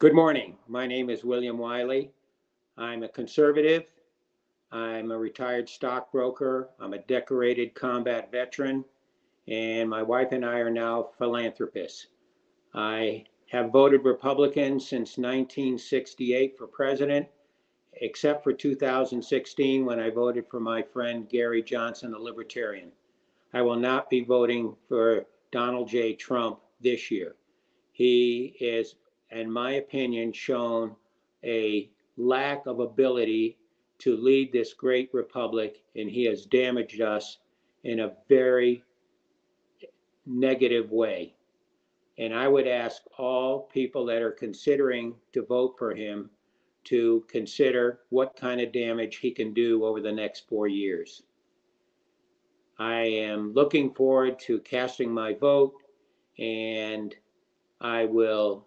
Good morning. My name is William Wiley. I'm a conservative. I'm a retired stockbroker. I'm a decorated combat veteran. And my wife and I are now philanthropists. I have voted Republican since 1968 for president, except for 2016 when I voted for my friend Gary Johnson, a libertarian. I will not be voting for Donald J. Trump this year. He is, in my opinion, shown a lack of ability to lead this great republic, and he has damaged us in a very negative way. And I would ask all people that are considering to vote for him to consider what kind of damage he can do over the next 4 years. I am looking forward to casting my vote, and I will